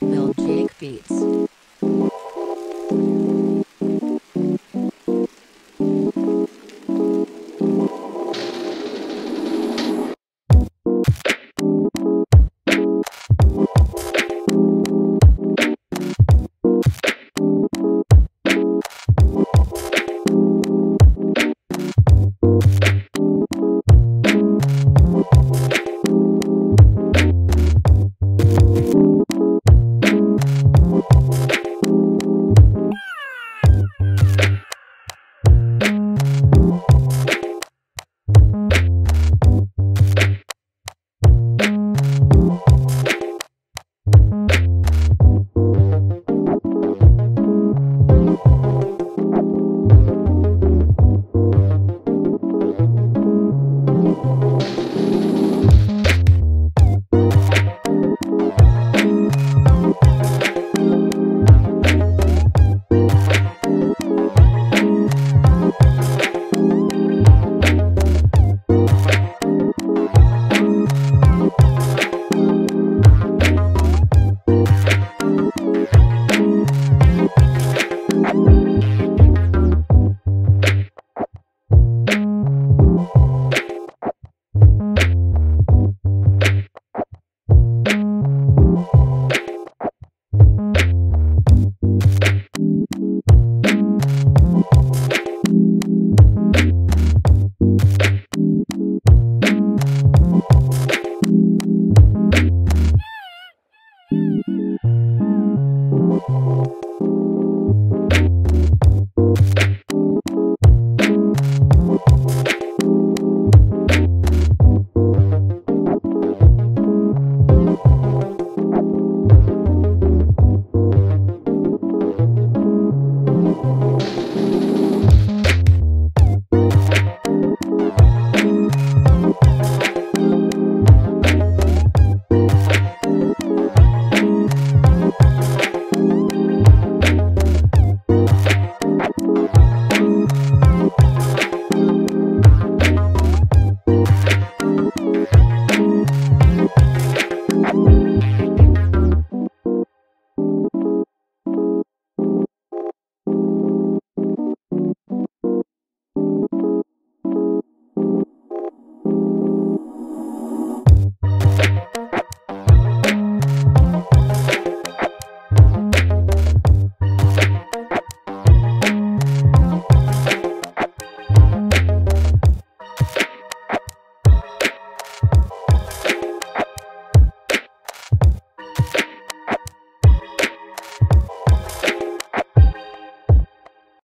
Bill Jake Beats.